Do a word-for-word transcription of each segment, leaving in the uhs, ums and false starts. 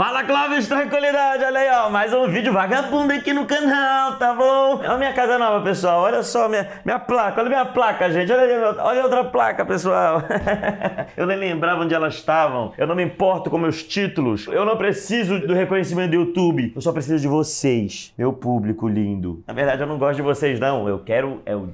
Fala, Clóvis, tranquilidade, olha aí, ó, mais um vídeo vagabundo aqui no canal, tá bom? Olha a minha casa nova, pessoal, olha só minha, minha placa, olha minha placa, gente, olha, olha outra placa, pessoal. Eu nem lembrava onde elas estavam, eu não me importo com meus títulos, eu não preciso do reconhecimento do YouTube, eu só preciso de vocês, meu público lindo. Na verdade, eu não gosto de vocês, não, eu quero é o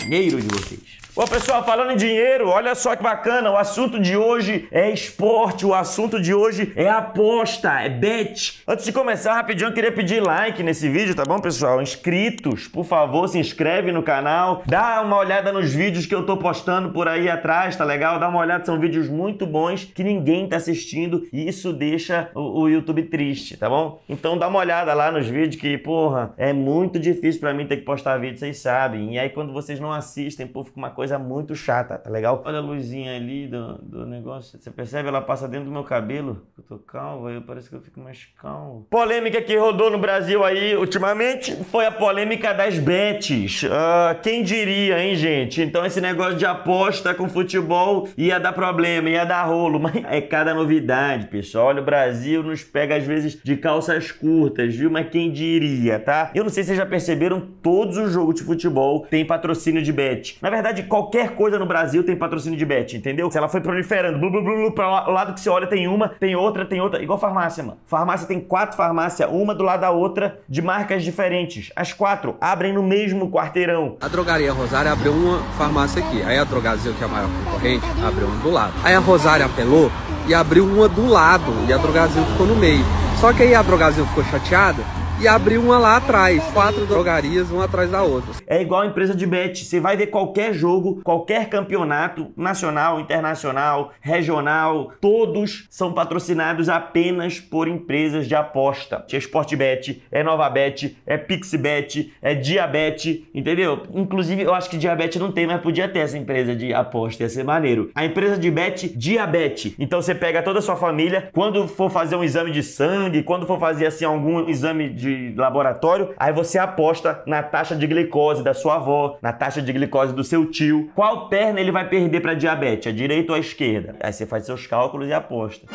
dinheiro de vocês. Bom, pessoal, falando em dinheiro, olha só que bacana, o assunto de hoje é esporte, o assunto de hoje é aposta, é bet. Antes de começar, rapidinho, eu queria pedir like nesse vídeo, tá bom, pessoal? Inscritos, por favor, se inscreve no canal, dá uma olhada nos vídeos que eu tô postando por aí atrás, tá legal? Dá uma olhada, são vídeos muito bons que ninguém tá assistindo e isso deixa o, o YouTube triste, tá bom? Então dá uma olhada lá nos vídeos que, porra, é muito difícil pra mim ter que postar vídeo, vocês sabem. E aí quando vocês não assistem, pô, fica uma coisa... coisa muito chata, tá legal? Olha a luzinha ali do, do negócio, você percebe? Ela passa dentro do meu cabelo, eu tô calmo, aí parece que eu fico mais calmo. Polêmica que rodou no Brasil aí ultimamente foi a polêmica das bets. Uh, quem diria, hein, gente? Então esse negócio de aposta com futebol ia dar problema, ia dar rolo, mas é cada novidade, pessoal. Olha, o Brasil nos pega às vezes de calças curtas, viu? Mas quem diria, tá? Eu não sei se vocês já perceberam, todos os jogos de futebol tem patrocínio de bet. Na verdade, qualquer coisa no Brasil tem patrocínio de bet, entendeu? Se ela foi proliferando, blu, blu, blu, blu, pra o lado que você olha tem uma, tem outra, tem outra. Igual farmácia, mano. Farmácia tem quatro farmácias, uma do lado da outra, de marcas diferentes. As quatro abrem no mesmo quarteirão. A Drogaria Rosária abriu uma farmácia aqui. Aí a Drogazil, que é a maior concorrente, abriu uma do lado. Aí a Rosária apelou e abriu uma do lado. E a Drogazil ficou no meio. Só que aí a Drogazil ficou chateada e abriu uma lá atrás, quatro drogarias, uma atrás da outra. É igual a empresa de bet, você vai ver qualquer jogo, qualquer campeonato, nacional, internacional, regional, todos são patrocinados apenas por empresas de aposta. É Sportbet, é Nova bet, é Pixbet, é Diabet, entendeu? Inclusive, eu acho que Diabet não tem, mas podia ter essa empresa de aposta, ia ser maneiro. A empresa de bet, Diabet. Então você pega toda a sua família, quando for fazer um exame de sangue, quando for fazer assim algum exame de laboratório, aí você aposta na taxa de glicose da sua avó, na taxa de glicose do seu tio, qual perna ele vai perder para diabetes, a direita ou a esquerda. Aí você faz seus cálculos e aposta.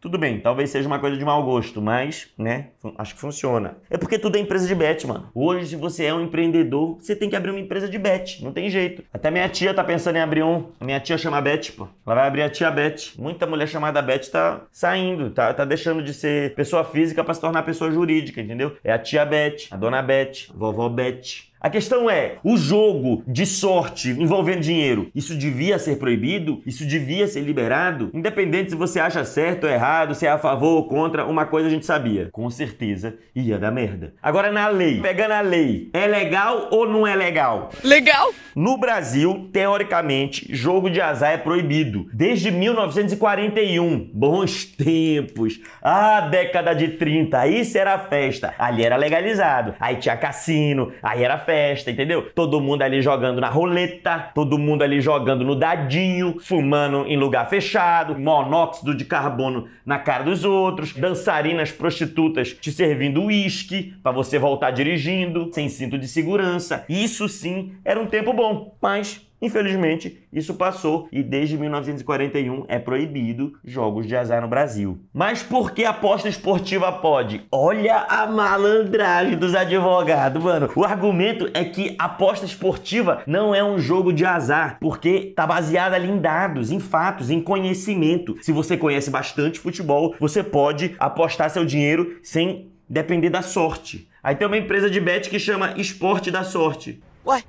Tudo bem, talvez seja uma coisa de mau gosto, mas, né, acho que funciona. É porque tudo é empresa de bet, mano. Hoje, se você é um empreendedor, você tem que abrir uma empresa de bet. Não tem jeito. Até minha tia tá pensando em abrir um. Minha tia chama Bet, pô. Ela vai abrir a tia Bet. Muita mulher chamada Bet tá saindo, tá, tá deixando de ser pessoa física pra se tornar pessoa jurídica, entendeu? É a tia Bet, a dona Bet, a vovó Bet. A questão é, o jogo de sorte envolvendo dinheiro, isso devia ser proibido? Isso devia ser liberado? Independente se você acha certo ou errado, se é a favor ou contra, uma coisa a gente sabia. Com certeza ia dar merda. Agora na lei, pegando a lei, é legal ou não é legal? Legal! No Brasil, teoricamente, jogo de azar é proibido. Desde mil novecentos e quarenta e um, bons tempos, a década de trinta, aí era festa, ali era legalizado, aí tinha cassino, aí era festa, entendeu? Todo mundo ali jogando na roleta, todo mundo ali jogando no dadinho, fumando em lugar fechado, monóxido de carbono na cara dos outros, dançarinas prostitutas te servindo uísque pra você voltar dirigindo, sem cinto de segurança. Isso sim era um tempo bom, mas... infelizmente, isso passou e desde mil novecentos e quarenta e um é proibido jogos de azar no Brasil. Mas por que aposta esportiva pode? Olha a malandragem dos advogados, mano. O argumento é que aposta esportiva não é um jogo de azar, porque tá baseada ali em dados, em fatos, em conhecimento. Se você conhece bastante futebol, você pode apostar seu dinheiro sem depender da sorte. Aí tem uma empresa de bet que chama Esporte da Sorte. Ué?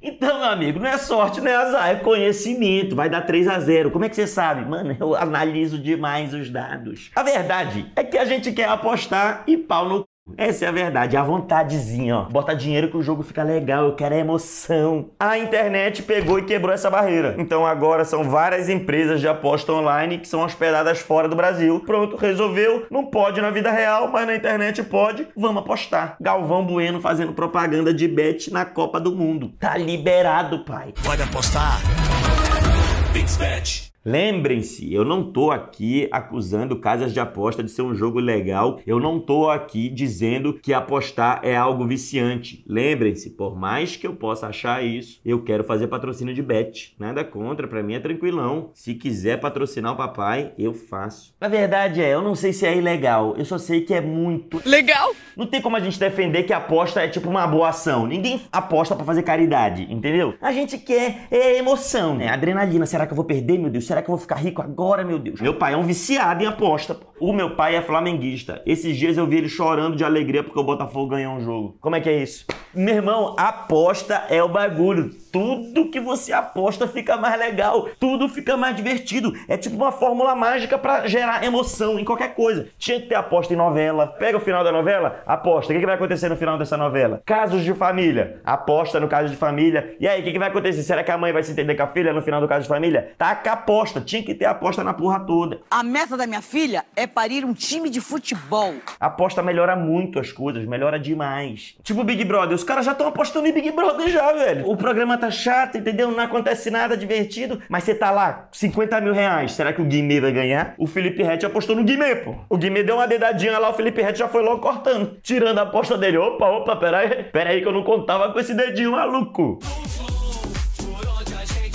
Então, meu amigo, não é sorte, não é azar, é conhecimento, vai dar três a zero. Como é que você sabe? Mano, eu analiso demais os dados. A verdade é que a gente quer apostar e pau no c***. Essa é a verdade, a vontadezinha, ó. Bota dinheiro que o jogo fica legal, eu quero a emoção. A internet pegou e quebrou essa barreira. Então agora são várias empresas de aposta online que são hospedadas fora do Brasil. Pronto, resolveu. Não pode na vida real, mas na internet pode. Vamos apostar. Galvão Bueno fazendo propaganda de bet na Copa do Mundo. Tá liberado, pai. Pode apostar. Pixbet. Lembrem-se, eu não tô aqui acusando casas de aposta de ser um jogo legal, eu não tô aqui dizendo que apostar é algo viciante. Lembrem-se, por mais que eu possa achar isso, eu quero fazer patrocínio de bet. Nada contra, pra mim é tranquilão. Se quiser patrocinar o papai, eu faço. Na verdade é, eu não sei se é ilegal, eu só sei que é muito legal. Não tem como a gente defender que aposta é tipo uma boa ação. Ninguém aposta pra fazer caridade, entendeu? A gente quer é emoção, né? Adrenalina, será que eu vou perder, meu Deus? Será que eu vou ficar rico agora, meu Deus? Meu pai é um viciado em aposta, pô. O meu pai é flamenguista. Esses dias eu vi ele chorando de alegria porque o Botafogo ganhou um jogo. Como é que é isso? Meu irmão, aposta é o bagulho. Tudo que você aposta fica mais legal. Tudo fica mais divertido. É tipo uma fórmula mágica pra gerar emoção em qualquer coisa. Tinha que ter aposta em novela. Pega o final da novela, aposta. O que, que vai acontecer no final dessa novela? Casos de família. Aposta no caso de família. E aí, o que, que vai acontecer? Será que a mãe vai se entender com a filha no final do caso de família? Taca aposta. Tinha que ter aposta na porra toda. A meta da minha filha é parir um time de futebol. Aposta melhora muito as coisas. Melhora demais. Tipo Big Brother. Os caras já estão apostando em Big Brother já, velho. O programa tá chato, entendeu? Não acontece nada divertido, mas você tá lá, cinquenta mil reais. Será que o Guimê vai ganhar? O Felipe Rett apostou no Guimê, pô. O Guimê deu uma dedadinha lá, o Felipe Rett já foi logo cortando. Tirando a aposta dele. Opa, opa, peraí. Peraí que eu não contava com esse dedinho maluco.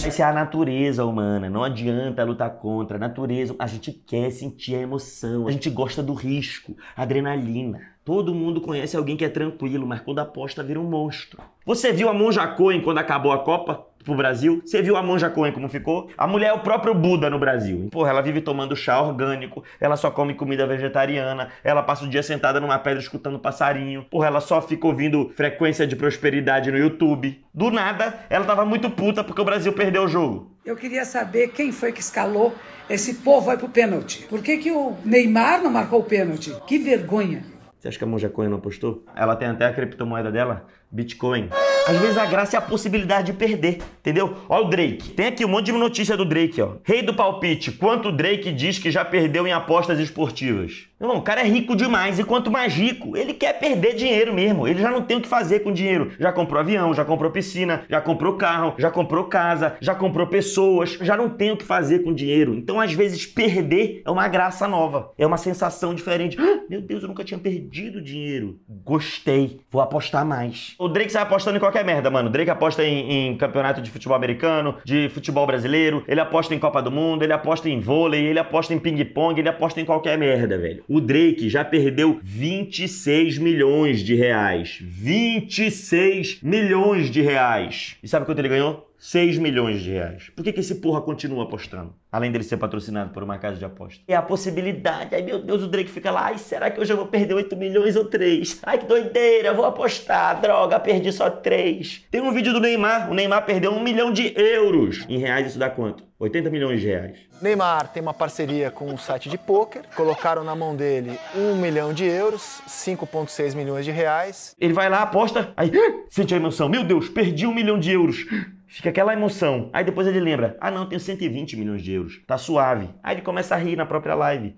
Essa é a natureza humana, não adianta lutar contra. A natureza, a gente quer sentir a emoção, a gente gosta do risco, adrenalina. Todo mundo conhece alguém que é tranquilo, mas quando aposta vira um monstro. Você viu a Monja Coen quando acabou a Copa pro Brasil? Você viu a Monja Coen como ficou? A mulher é o próprio Buda no Brasil. Porra, ela vive tomando chá orgânico, ela só come comida vegetariana, ela passa o dia sentada numa pedra escutando passarinho, porra, ela só fica ouvindo frequência de prosperidade no YouTube. Do nada, ela tava muito puta porque o Brasil perdeu o jogo. Eu queria saber quem foi que escalou esse povo aí pro pênalti. Por que que o Neymar não marcou o pênalti? Que vergonha. Você acha que a Monja Coen não apostou? Ela tem até a criptomoeda dela, Bitcoin. Às vezes a graça é a possibilidade de perder, entendeu? Olha o Drake. Tem aqui um monte de notícia do Drake, ó. Rei do palpite, quanto o Drake diz que já perdeu em apostas esportivas. Não, o cara é rico demais e quanto mais rico, ele quer perder dinheiro mesmo. Ele já não tem o que fazer com dinheiro. Já comprou avião, já comprou piscina, já comprou carro, já comprou casa, já comprou pessoas. Já não tem o que fazer com dinheiro. Então, às vezes, perder é uma graça nova. É uma sensação diferente. Ah, meu Deus, eu nunca tinha perdido dinheiro. Gostei. Vou apostar mais. O Drake sai apostando em qualquer merda, mano. O Drake aposta em, em campeonato de futebol americano, de futebol brasileiro. Ele aposta em Copa do Mundo, ele aposta em vôlei, ele aposta em ping-pong, ele aposta em qualquer merda, velho. O Drake já perdeu vinte e seis milhões de reais. vinte e seis milhões de reais. E sabe quanto ele ganhou? seis milhões de reais. Por que que esse porra continua apostando? Além dele ser patrocinado por uma casa de aposta. É a possibilidade. Ai, meu Deus, o Drake fica lá. Ai, será que hoje eu vou perder oito milhões ou três? Ai, que doideira, vou apostar. Droga, perdi só três. Tem um vídeo do Neymar. O Neymar perdeu um milhão de euros. Em reais isso dá quanto? oitenta milhões de reais. Neymar tem uma parceria com um site de pôquer. Colocaram na mão dele um milhão de euros, cinco vírgula seis milhões de reais. Ele vai lá, aposta. Aí, sente a emoção. Meu Deus, perdi um milhão de euros. Fica aquela emoção. Aí depois ele lembra. Ah não, tenho cento e vinte milhões de euros. Tá suave. Aí ele começa a rir na própria live.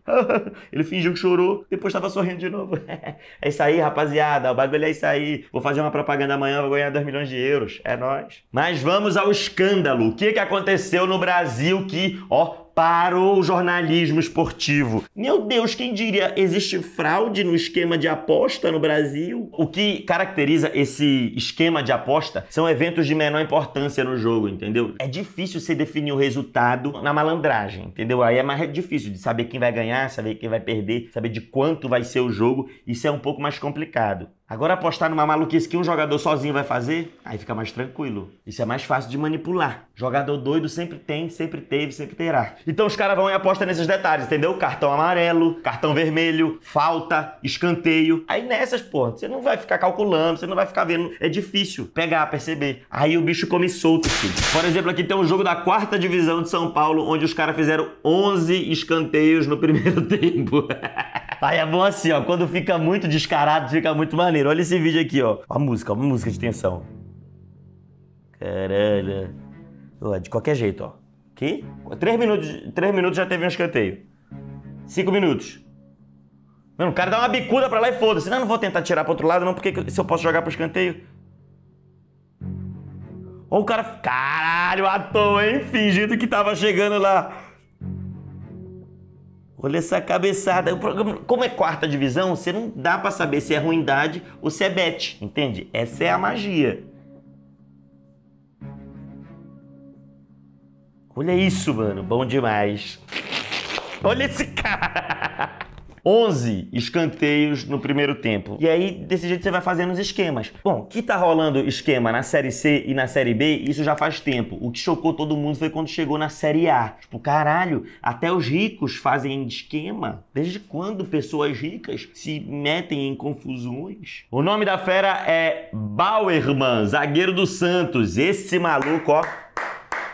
Ele fingiu que chorou, depois tava sorrindo de novo. É isso aí, rapaziada. O bagulho é isso aí. Vou fazer uma propaganda amanhã, vou ganhar dois milhões de euros. É nóis. Mas vamos ao escândalo. O que que aconteceu no Brasil que, ó... parou o jornalismo esportivo. Meu Deus, quem diria? Existe fraude no esquema de aposta no Brasil? O que caracteriza esse esquema de aposta são eventos de menor importância no jogo, entendeu? É difícil você definir o resultado na malandragem, entendeu? Aí é mais difícil de saber quem vai ganhar, saber quem vai perder, saber de quanto vai ser o jogo. Isso é um pouco mais complicado. Agora apostar numa maluquice que um jogador sozinho vai fazer, aí fica mais tranquilo. Isso é mais fácil de manipular. Jogador doido sempre tem, sempre teve, sempre terá. Então os caras vão e apostam nesses detalhes, entendeu? Cartão amarelo, cartão vermelho, falta, escanteio. Aí nessas, pô, você não vai ficar calculando, você não vai ficar vendo. É difícil pegar, perceber. Aí o bicho come solto, filho. Por exemplo, aqui tem um jogo da quarta divisão de São Paulo, onde os caras fizeram onze escanteios no primeiro tempo. Aí é bom assim, ó, quando fica muito descarado, fica muito maneiro. Olha esse vídeo aqui, ó. Uma música, uma música de tensão. Caralho. Ó, de qualquer jeito, ó. Aqui, três minutos, três minutos já teve um escanteio. Cinco minutos. Mano, o cara dá uma bicuda pra lá e foda-se. Não, não vou tentar tirar pro outro lado, não, porque se eu posso jogar pro escanteio... Ó o cara... Caralho, à toa, hein? Fingindo que tava chegando lá. Olha essa cabeçada. Como é quarta divisão, você não dá pra saber se é ruindade ou se é bet, entende? Essa é a magia. Olha isso, mano. Bom demais. Olha esse cara. onze escanteios no primeiro tempo. E aí, desse jeito, você vai fazendo os esquemas. Bom, que tá rolando esquema na Série C e na Série B, isso já faz tempo. O que chocou todo mundo foi quando chegou na Série A. Tipo, caralho, até os ricos fazem esquema? Desde quando pessoas ricas se metem em confusões? O nome da fera é Bauermann, zagueiro do Santos. Esse maluco, ó.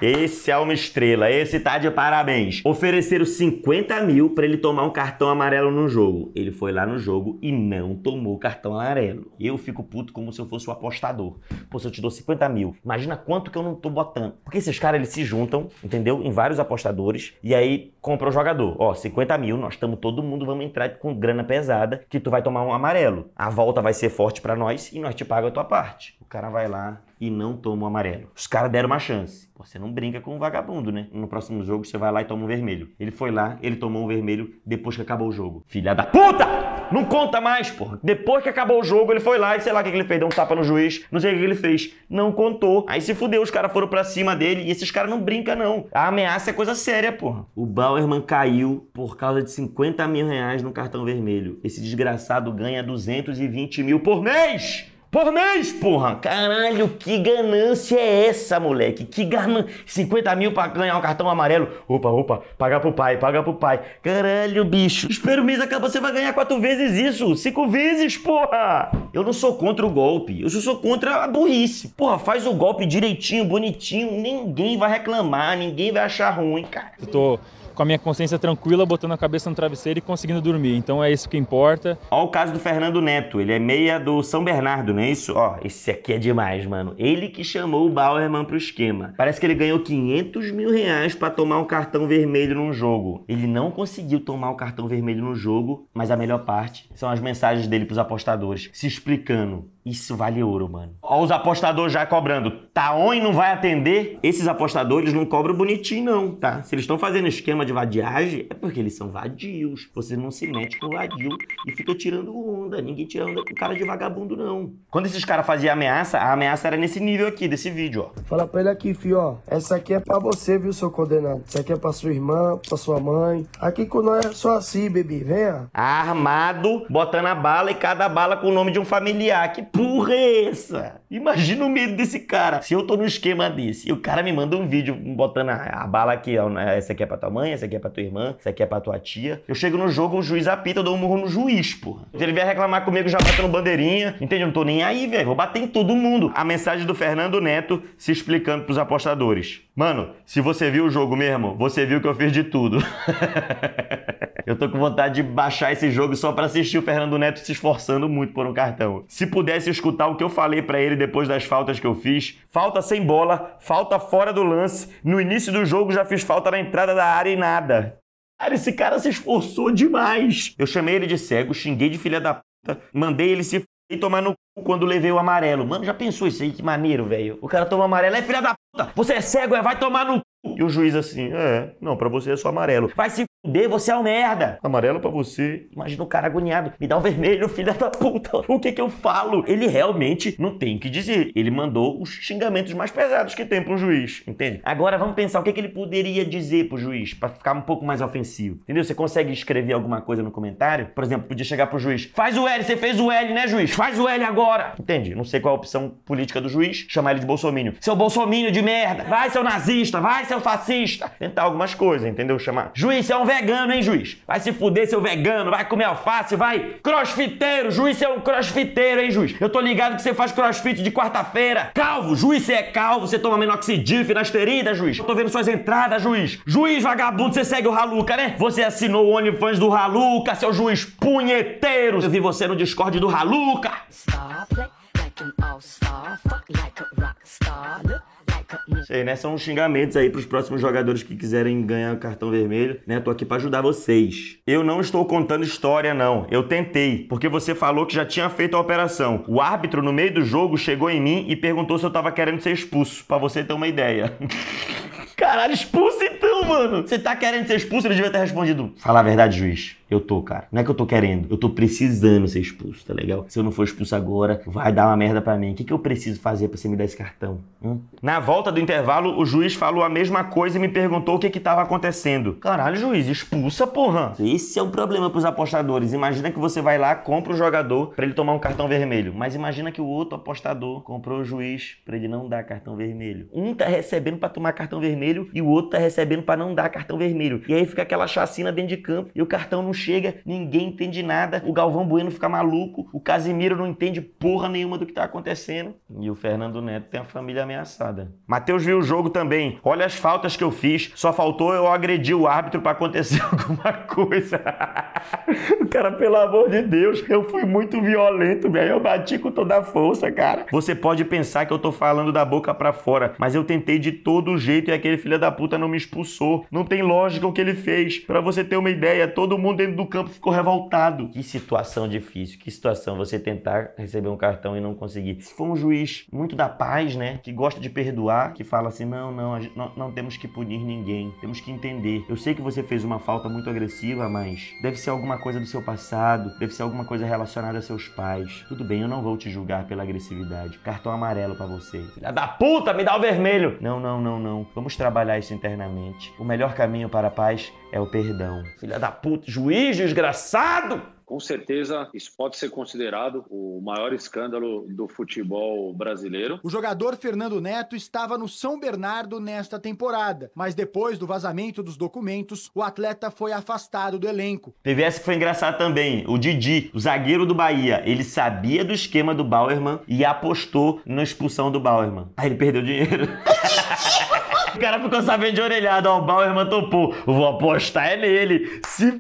Esse é uma estrela, esse tá de parabéns. Ofereceram cinquenta mil pra ele tomar um cartão amarelo no jogo. Ele foi lá no jogo e não tomou cartão amarelo. Eu fico puto como se eu fosse o apostador. Pô, se eu te dou cinquenta mil, imagina quanto que eu não tô botando. Porque esses caras, eles se juntam, entendeu? Em vários apostadores e aí compra o jogador. Ó, cinquenta mil, nós estamos todo mundo, vamos entrar com grana pesada que tu vai tomar um amarelo. A volta vai ser forte pra nós e nós te pagamos a tua parte. O cara vai lá e não toma o amarelo. Os caras deram uma chance. Pô, você não brinca com um vagabundo, né? No próximo jogo, você vai lá e toma um vermelho. Ele foi lá, ele tomou um vermelho depois que acabou o jogo. Filha da puta! Não conta mais, porra! Depois que acabou o jogo, ele foi lá e sei lá o que ele fez. Deu um tapa no juiz, não sei o que ele fez. Não contou. Aí se fudeu, os caras foram pra cima dele e esses caras não brincam, não. A ameaça é coisa séria, porra. O Bauermann caiu por causa de cinquenta mil reais no cartão vermelho. Esse desgraçado ganha duzentos e vinte mil por mês! Por mês, porra! Caralho, que ganância é essa, moleque? Que ganância! cinquenta mil pra ganhar um cartão amarelo. Opa, opa, pagar pro pai, pagar pro pai. Caralho, bicho. Espera o mês acabar, você vai ganhar quatro vezes isso. Cinco vezes, porra! Eu não sou contra o golpe. Eu sou contra a burrice. Porra, faz o golpe direitinho, bonitinho. Ninguém vai reclamar, ninguém vai achar ruim, cara. Eu tô com a minha consciência tranquila, botando a cabeça no travesseiro e conseguindo dormir. Então é isso que importa. Ó o caso do Fernando Neto. Ele é meia do São Bernardo, não é isso? Ó, esse aqui é demais, mano. Ele que chamou o Bauermann pro esquema. Parece que ele ganhou quinhentos mil reais pra tomar um cartão vermelho num jogo. Ele não conseguiu tomar o um cartão vermelho no jogo, mas a melhor parte são as mensagens dele pros apostadores, se explicando. Isso vale ouro, mano. Ó os apostadores já cobrando. Tá on e não vai atender? Esses apostadores não cobram bonitinho, não, tá? Se eles estão fazendo esquema de vadiagem, é porque eles são vadios. Você não se mete com vadio e fica tirando onda. Ninguém tira onda com cara de vagabundo, não. Quando esses caras faziam ameaça, a ameaça era nesse nível aqui, desse vídeo, ó. Fala pra ele aqui, fio, ó. Essa aqui é pra você, viu, seu condenado? Essa aqui é pra sua irmã, pra sua mãe. Aqui com nós é só assim, bebê. Venha. Armado, botando a bala e cada bala com o nome de um familiar. Que porra é essa? Imagina o medo desse cara. Se eu tô num esquema desse e o cara me manda um vídeo botando a, a bala aqui, ó, essa aqui é pra tua mãe, essa aqui é pra tua irmã, essa aqui é pra tua tia. Eu chego no jogo, o juiz apita, eu dou um murro no juiz, porra. Se ele vier reclamar comigo, já batendo bandeirinha, entende? Eu não tô nem aí, velho. Vou bater em todo mundo. A mensagem do Fernando Neto se explicando pros apostadores. Mano, se você viu o jogo mesmo, você viu que eu fiz de tudo. Eu tô com vontade de baixar esse jogo só pra assistir o Fernando Neto se esforçando muito por um cartão. Se pudesse escutar o que eu falei pra ele depois das faltas que eu fiz, falta sem bola, falta fora do lance, no início do jogo já fiz falta na entrada da área e nada. Cara, esse cara se esforçou demais. Eu chamei ele de cego, xinguei de filha da puta, mandei ele se f*** e tomar no cu quando levei o amarelo. Mano, já pensou isso aí? Que maneiro, velho. O cara toma amarelo, é filha da puta, você é cego, é, vai tomar no cu. E o juiz assim, é, não, pra você é só amarelo. Vai se fuder, você é um merda. Amarelo pra você. Imagina o cara agoniado. Me dá um vermelho, filha da puta. O que que eu falo? Ele realmente não tem o que dizer. Ele mandou os xingamentos mais pesados que tem pro juiz, entende? Agora vamos pensar o que que ele poderia dizer pro juiz pra ficar um pouco mais ofensivo, entendeu? Você consegue escrever alguma coisa no comentário? Por exemplo, podia chegar pro juiz. Faz o L, você fez o L, né, juiz? Faz o L agora. Entende? Não sei qual é a opção política do juiz. Chamar ele de bolsominion. Seu bolsominion de merda. Vai, seu nazista. Vai, seu fascista. Tentar algumas coisas, entendeu? Chamar. Juiz, você é um vegano, hein, juiz? Vai se fuder, seu vegano. Vai comer alface, vai. Crossfiteiro. Juiz, você é um crossfiteiro, hein, juiz? Eu tô ligado que você faz crossfit de quarta-feira. Calvo. Juiz, você é calvo. Você toma minoxidil, finasterida, juiz. Eu tô vendo suas entradas, juiz. Juiz, vagabundo, você segue o Raluca, né? Você assinou o OnlyFans do Raluca, seu juiz punheteiro. Eu vi você no Discord do Raluca. Sei, né? São xingamentos aí pros próximos jogadores que quiserem ganhar o cartão vermelho, né? Tô aqui pra ajudar vocês. Eu não estou contando história, não. Eu tentei, porque você falou que já tinha feito a operação. O árbitro, no meio do jogo, chegou em mim e perguntou se eu tava querendo ser expulso. Pra você ter uma ideia. Caralho, expulso então, mano. Você tá querendo ser expulso? Ele devia ter respondido: fala a verdade, juiz. Eu tô, cara. Não é que eu tô querendo. Eu tô precisando ser expulso, tá legal? Se eu não for expulso agora, vai dar uma merda pra mim. O que que eu preciso fazer pra você me dar esse cartão? Hum? Na volta do intervalo, o juiz falou a mesma coisa e me perguntou o que que tava acontecendo. Caralho, juiz, expulsa, porra. Esse é o problema pros apostadores. Imagina que você vai lá, compra o jogador pra ele tomar um cartão vermelho. Mas imagina que o outro apostador comprou o juiz pra ele não dar cartão vermelho. Um tá recebendo pra tomar cartão vermelho e o outro tá recebendo pra não dar cartão vermelho. E aí fica aquela chacina dentro de campo e o cartão não chega, ninguém entende nada, o Galvão Bueno fica maluco, o Casimiro não entende porra nenhuma do que tá acontecendo e o Fernando Neto tem a família ameaçada. Matheus viu o jogo também. Olha as faltas que eu fiz, só faltou eu agredir o árbitro pra acontecer alguma coisa. O cara, pelo amor de Deus, eu fui muito violento, velho, eu bati com toda a força, cara. Você pode pensar que eu tô falando da boca pra fora, mas eu tentei de todo jeito e aquele filho da puta não me expulsou. Não tem lógica o que ele fez. Pra você ter uma ideia, todo mundo dentro do campo ficou revoltado. Que situação difícil, que situação você tentar receber um cartão e não conseguir. Se for um juiz muito da paz, né, que gosta de perdoar, que fala assim, não, não, não, não temos que punir ninguém, temos que entender. Eu sei que você fez uma falta muito agressiva, mas deve ser alguma coisa do seu passado, deve ser alguma coisa relacionada a seus pais. Tudo bem, eu não vou te julgar pela agressividade. Cartão amarelo pra você. Filha da puta, me dá o vermelho. Não, não, não, não. Vamos trabalhar isso internamente. O melhor caminho para a paz é o perdão. Filha da puta, juiz desgraçado! Com certeza, isso pode ser considerado o maior escândalo do futebol brasileiro. O jogador Fernando Neto estava no São Bernardo nesta temporada, mas depois do vazamento dos documentos, o atleta foi afastado do elenco. Teve essa que foi engraçada também. O Didi, o zagueiro do Bahia, ele sabia do esquema do Bauermann e apostou na expulsão do Bauermann. Aí ele perdeu dinheiro. O cara ficou sabendo de orelhada, ó, o Bauermann topou. Vou apostar é nele. Se...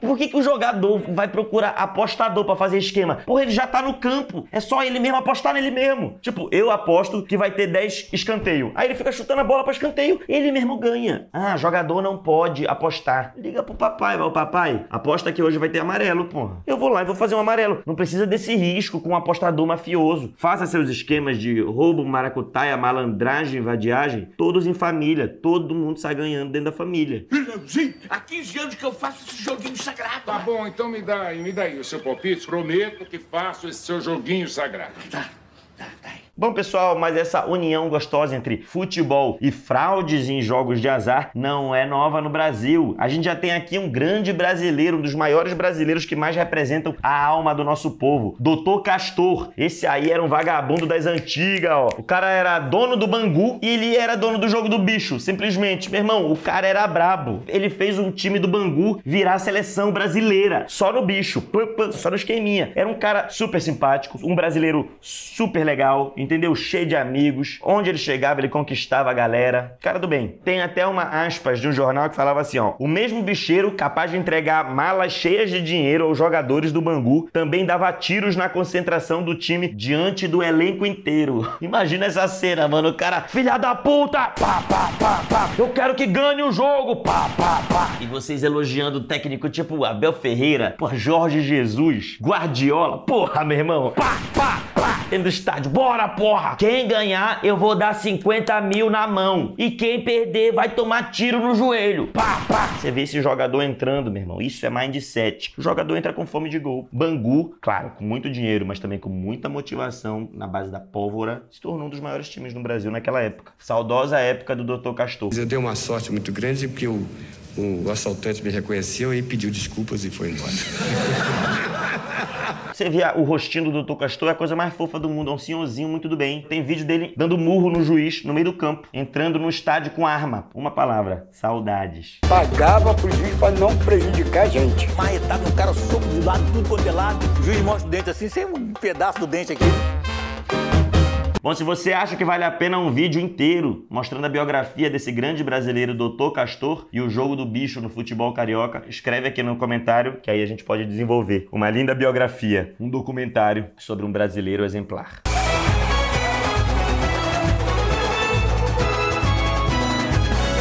Por que que o jogador vai procurar apostador pra fazer esquema? Porra, ele já tá no campo. É só ele mesmo apostar nele mesmo. Tipo, eu aposto que vai ter dez escanteio. Aí ele fica chutando a bola pra escanteio. Ele mesmo ganha. Ah, jogador não pode apostar. Liga pro papai, vai, o papai. Aposta que hoje vai ter amarelo, porra. Eu vou lá e vou fazer um amarelo. Não precisa desse risco com um apostador mafioso. Faça seus esquemas de roubo, maracutaia, malandragem, vadiagem. Todos em família. Todo mundo sai ganhando dentro da família. Há quinze anos que eu faço esse joguinho sagrado. Tá né? Bom, então me dá aí, me dá aí o seu palpite. Prometo que faço esse seu joguinho sagrado. Tá, tá, tá. Bom, pessoal, mas essa união gostosa entre futebol e fraudes em jogos de azar não é nova no Brasil. A gente já tem aqui um grande brasileiro, um dos maiores brasileiros que mais representam a alma do nosso povo. Doutor Castor. Esse aí era um vagabundo das antigas, ó. O cara era dono do Bangu e ele era dono do jogo do bicho, simplesmente. Meu irmão, o cara era brabo. Ele fez um time do Bangu virar a seleção brasileira. Só no bicho. Só no esqueminha. Era um cara super simpático, um brasileiro super legal, entendeu? Cheio de amigos. Onde ele chegava, ele conquistava a galera. Cara do bem. Tem até uma aspas de um jornal que falava assim, ó. O mesmo bicheiro capaz de entregar malas cheias de dinheiro aos jogadores do Bangu também dava tiros na concentração do time diante do elenco inteiro. Imagina essa cena, mano. O cara, filha da puta! Pá, pá, pá, pá. Eu quero que ganhe o jogo! Pá, pá, pá. E vocês elogiando o técnico tipo Abel Ferreira, porra, Jorge Jesus, Guardiola. Porra, meu irmão. Pá, pá, pá. Dentro do estádio. Bora, porra! Quem ganhar, eu vou dar cinquenta mil na mão. E quem perder, vai tomar tiro no joelho. Pá, pá! Você vê esse jogador entrando, meu irmão. Isso é mindset. O jogador entra com fome de gol. Bangu, claro, com muito dinheiro, mas também com muita motivação na base da pólvora, se tornou um dos maiores times no Brasil naquela época. Saudosa época do doutor Castor. Eu dei uma sorte muito grande porque o, o assaltante me reconheceu e pediu desculpas e foi embora. Você vê o rostinho do doutor Castor, é a coisa mais fofa do mundo, é um senhorzinho muito do bem. Tem vídeo dele dando murro no juiz, no meio do campo, entrando no estádio com arma. Uma palavra, saudades. Pagava pro juiz pra não prejudicar a gente. Marretado, um cara soco de lado, tudo cotelado. O juiz mostra o dente assim, sem um pedaço do dente aqui. Bom, se você acha que vale a pena um vídeo inteiro mostrando a biografia desse grande brasileiro doutor Castor e o jogo do bicho no futebol carioca, escreve aqui no comentário que aí a gente pode desenvolver uma linda biografia, um documentário sobre um brasileiro exemplar.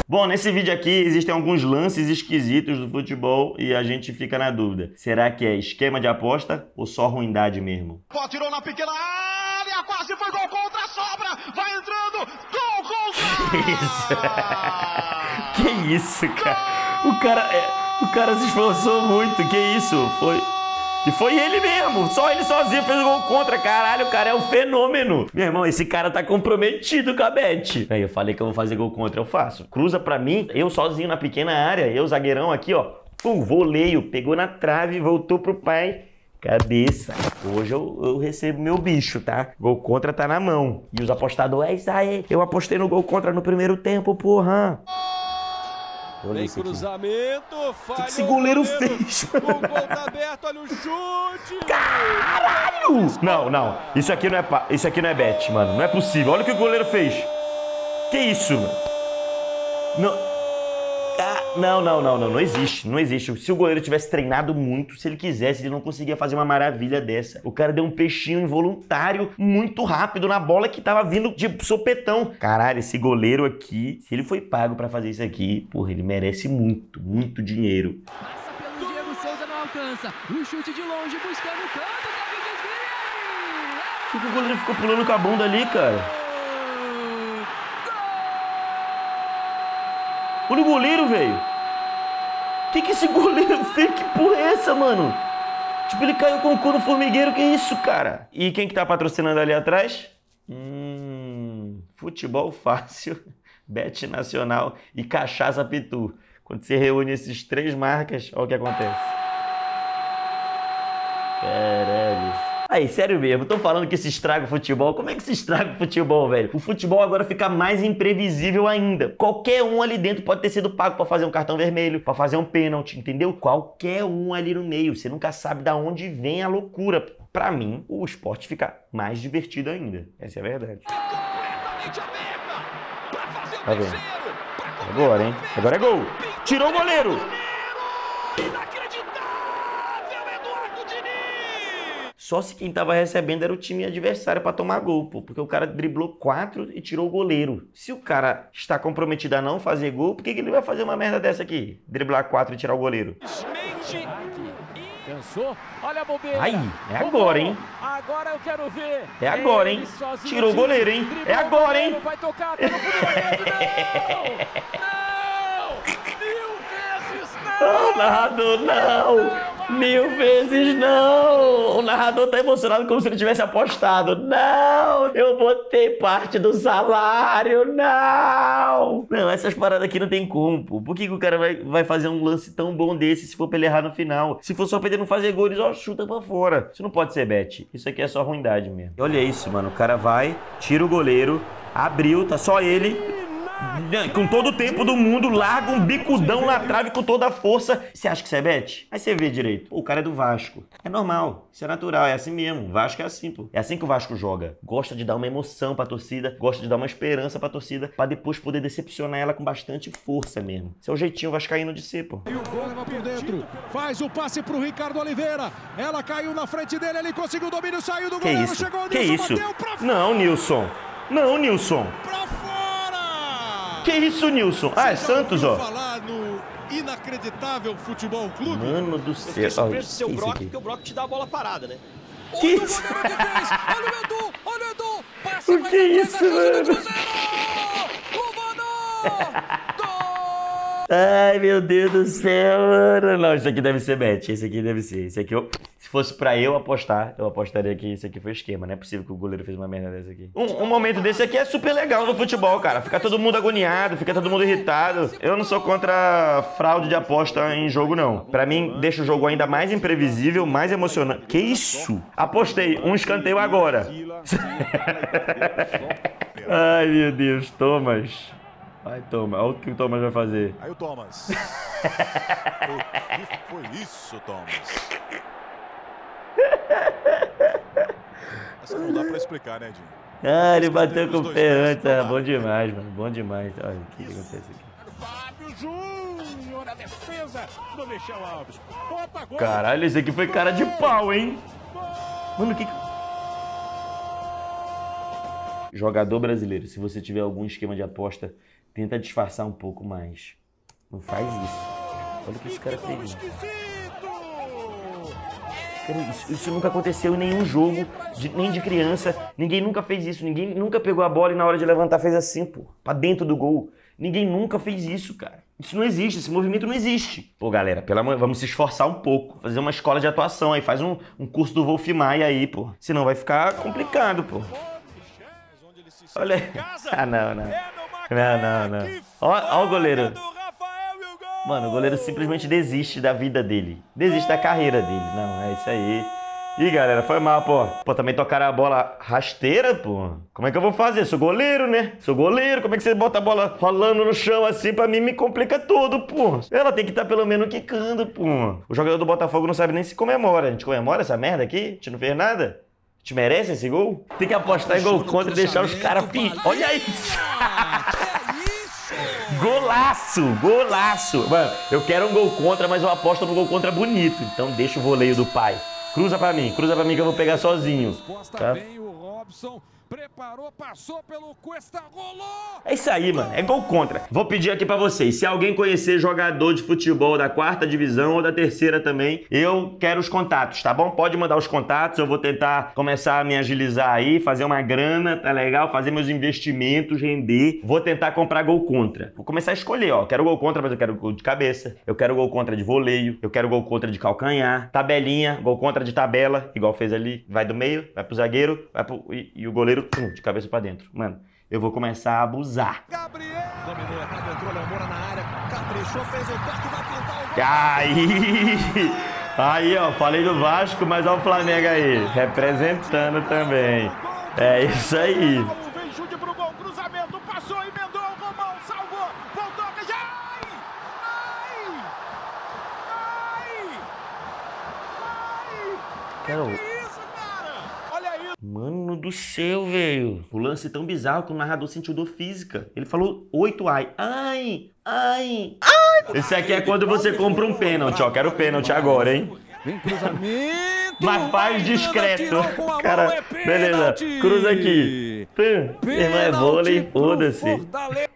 Bom, nesse vídeo aqui existem alguns lances esquisitos do futebol e a gente fica na dúvida. Será que é esquema de aposta ou só ruindade mesmo? Pô, tirou na pequena área, quase foi gol contra a sobra, vai entrando, gol, gol! isso? Que isso, cara? O cara, o cara se esforçou muito. Que isso? Foi... E foi ele mesmo, só ele sozinho fez o gol contra, caralho, o cara é um fenômeno. Meu irmão, esse cara tá comprometido com a bet. Aí eu falei que eu vou fazer gol contra, eu faço. Cruza pra mim, eu sozinho na pequena área, eu zagueirão aqui, ó. Pum, voleio, pegou na trave, voltou pro pai. Cabeça. Hoje eu, eu recebo meu bicho, tá? Gol contra tá na mão. E os apostadores, é isso aí, eu apostei no gol contra no primeiro tempo, porra. Vem cruzamento, falha. O que esse goleiro fez? O gol tá aberto, olha o chute. Caralho! Não, não. Isso aqui não é, pa... isso aqui não é bet, mano. Não é possível. Olha o que o goleiro fez. Que isso, mano? Não. Ah, não, não, não, não. Não existe. Não existe. Se o goleiro tivesse treinado muito, se ele quisesse, ele não conseguia fazer uma maravilha dessa. O cara deu um peixinho involuntário muito rápido na bola que tava vindo de sopetão. Caralho, esse goleiro aqui, se ele foi pago pra fazer isso aqui, porra, ele merece muito, muito dinheiro. Passa pelo Diego Souza, não alcança. Um chute de longe, buscando o canto, David Esgueira. Por que o goleiro ficou pulando com a bunda ali, cara? Olha o goleiro, velho. Que que esse goleiro fez? Que porra é essa, mano? Tipo, ele caiu com o cu no formigueiro. Que isso, cara? E quem que tá patrocinando ali atrás? Hum... Futebol fácil, bet nacional e cachaça Pitu. Quando você reúne esses três marcas, olha o que acontece. Caralho. Aí, sério mesmo, tô falando que se estraga o futebol. Como é que se estraga o futebol, velho? O futebol agora fica mais imprevisível ainda. Qualquer um ali dentro pode ter sido pago pra fazer um cartão vermelho, pra fazer um pênalti, entendeu? Qualquer um ali no meio. Você nunca sabe da onde vem a loucura. Pra mim, o esporte fica mais divertido ainda. Essa é a verdade. Tá vendo? Agora, hein? Agora é gol. Tirou o goleiro. Só se quem tava recebendo era o time adversário pra tomar gol, pô. Porque o cara driblou quatro e tirou o goleiro. Se o cara está comprometido a não fazer gol, por que, que ele vai fazer uma merda dessa aqui? Driblar quatro e tirar o goleiro. Pensou? Olha a bobeira. Aí, é agora, hein? Agora eu quero ver. É agora, hein? Tirou o goleiro, hein? É agora, hein? Vai tocar pelo goleiro. Não! Mil vezes não! Nada, não! Mil vezes não! O narrador tá emocionado como se ele tivesse apostado. Não! Eu botei parte do salário! Não! Não, essas paradas aqui não tem como, pô. Por que, que o cara vai, vai fazer um lance tão bom desse se for pra ele errar no final? Se for só pra ele não fazer gol, ele só chuta pra fora. Isso não pode ser bet. Isso aqui é só ruindade mesmo. Olha isso, mano. O cara vai, tira o goleiro, abriu, tá só ele... Com todo o tempo do mundo, larga um bicudão na trave com toda a força. Você acha que isso é bet? Aí você vê direito. Pô, o cara é do Vasco. É normal, isso é natural, é assim mesmo. O Vasco é assim, pô. É assim que o Vasco joga. Gosta de dar uma emoção pra torcida, gosta de dar uma esperança pra torcida, pra depois poder decepcionar ela com bastante força mesmo. Esse é o jeitinho vascaíno de ser, pô. E o gol vai por dentro. Faz o passe pro Ricardo Oliveira. Ela caiu na frente dele, ele conseguiu o domínio, saiu do goleiro, chegou o Nilson, bateu pra fora. Não, Nilson. Não, Nilson. Pra fora. Que isso, Nilson? Ah, é Santos, ó. Falar no inacreditável futebol clube. Mano do céu. Você perde seu Brock, porque o Brock te dá a bola parada, né? Que isso? Olha o Edu, olha o Edu. Passa o que isso, mano? Ai, meu Deus do céu, mano. Não, isso aqui deve ser bet. Esse aqui deve ser. Esse aqui eu... Se fosse pra eu apostar, eu apostaria que isso aqui foi esquema. Não é possível que o goleiro fez uma merda dessa aqui. Um, um momento desse aqui é super legal no futebol, cara. Fica todo mundo agoniado, fica todo mundo irritado. Eu não sou contra fraude de aposta em jogo, não. Pra mim, deixa o jogo ainda mais imprevisível, mais emocionante. Que isso? Apostei um escanteio agora. Ai, meu Deus. Thomas. Vai, Thomas. Olha o que o Thomas vai fazer. Aí o Thomas. O que foi isso, Thomas? Essa não dá pra explicar, né, Dinho? Ah, ele bateu com o pé antes. Ah, bom demais, mano. Bom demais. Olha o que, que acontece aqui. Fábio Júnior, a defesa do Michel Alves. Opa, gol. Caralho, esse aqui foi cara de pau, hein? Mano, o que que... Jogador brasileiro, se você tiver algum esquema de aposta, tenta disfarçar um pouco mais. Não faz isso. Olha o que esse cara fez. É Isso nunca aconteceu em nenhum jogo, de, nem de criança. Ninguém nunca fez isso. Ninguém nunca pegou a bola e na hora de levantar fez assim, pô, pra dentro do gol. Ninguém nunca fez isso, cara. Isso não existe, esse movimento não existe. Pô, galera, pela... vamos se esforçar um pouco. Fazer uma escola de atuação aí, faz um, um curso do Wolf Maia aí, pô. Senão vai ficar complicado, pô. Olha aí. Ah, não, não. Não, não, não. Ó o goleiro. Mano, o goleiro simplesmente desiste da vida dele. Desiste da carreira dele. Não, é isso aí. Ih, galera, foi mal, pô. Pô, também tocaram a bola rasteira, pô. Como é que eu vou fazer? Sou goleiro, né? Sou goleiro. Como é que você bota a bola rolando no chão assim? Pra mim, me complica todo, pô. Ela tem que estar pelo menos quicando, pô. O jogador do Botafogo não sabe nem se comemora. A gente comemora essa merda aqui? A gente não fez nada? A gente merece esse gol? Tem que apostar em gol contra e deixar os caras... Olha isso! Golaço, golaço. Mano, eu quero um gol contra, mas eu aposto no gol contra bonito. Então deixa o voleio do pai. Cruza pra mim, cruza pra mim que eu vou pegar sozinho. Tá? Preparou, passou pelo Cuesta, rolou! É isso aí, mano. É gol contra. Vou pedir aqui pra vocês. Se alguém conhecer jogador de futebol da quarta divisão ou da terceira também, eu quero os contatos, tá bom? Pode mandar os contatos. Eu vou tentar começar a me agilizar aí, fazer uma grana, tá legal? Fazer meus investimentos, render. Vou tentar comprar gol contra. Vou começar a escolher, ó. Quero gol contra, mas eu quero gol de cabeça. Eu quero gol contra de voleio. Eu quero gol contra de calcanhar. Tabelinha. Gol contra de tabela, igual fez ali. Vai do meio, vai pro zagueiro, vai pro... E, e o goleiro de cabeça pra dentro. Mano, eu vou começar a abusar. Aí, aí, ó, falei do Vasco, mas ó o Flamengo aí, representando também. É isso aí. Quero... Mano do céu, velho. O lance é tão bizarro que o narrador sentiu dor física. Ele falou oito ai. Ai, ai, ai. Esse aqui é quando você compra um pênalti, ó. Quero pênalti agora, hein? Mas faz discreto. Cara, beleza. Cruza aqui. Irmão, é vôlei, foda-se.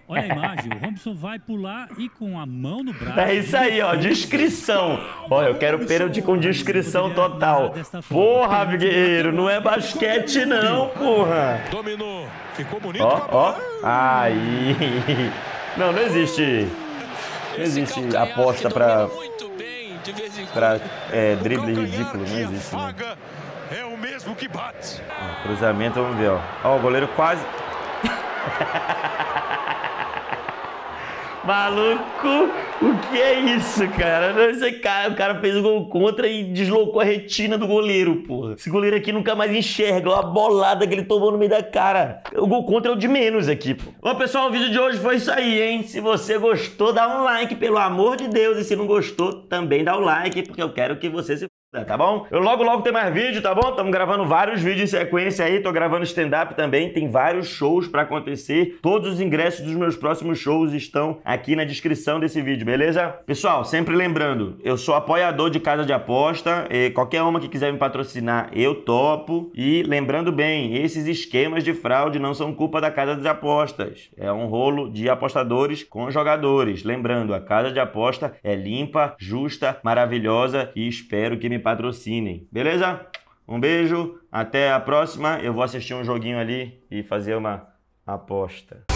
Olha a imagem, o Robson vai pular e com a mão no braço... É isso aí, ó, descrição. Olha, eu quero pênalti com descrição total. Porra, Vigueiro, não é basquete não, porra. Dominou, ficou bonito. Ó, ó, aí. Não, não existe. Não existe aposta pra... Pra é, drible ridículo, não existe. Né? É o mesmo que bate. Ó, cruzamento, vamos ver, ó. Ó, o goleiro quase... Maluco, o que é isso, cara? Não, esse cara? O cara fez o gol contra e deslocou a retina do goleiro, porra. Esse goleiro aqui nunca mais enxerga. Olha a bolada que ele tomou no meio da cara. O gol contra é o de menos aqui, pô. Bom, pessoal, o vídeo de hoje foi isso aí, hein? Se você gostou, dá um like, pelo amor de Deus. E se não gostou, também dá um like, porque eu quero que você se... Tá bom? Eu logo logo tem mais vídeo, tá bom? Estamos gravando vários vídeos em sequência aí. Tô gravando stand-up também. Tem vários shows pra acontecer. Todos os ingressos dos meus próximos shows estão aqui na descrição desse vídeo, beleza? Pessoal, sempre lembrando, eu sou apoiador de casa de aposta. E qualquer uma que quiser me patrocinar, eu topo. E lembrando bem, esses esquemas de fraude não são culpa da casa das apostas. É um rolo de apostadores com jogadores. Lembrando, a casa de aposta é limpa, justa, maravilhosa e espero que me patrocinem, beleza? Um beijo, até a próxima. Eu vou assistir um joguinho ali e fazer uma aposta.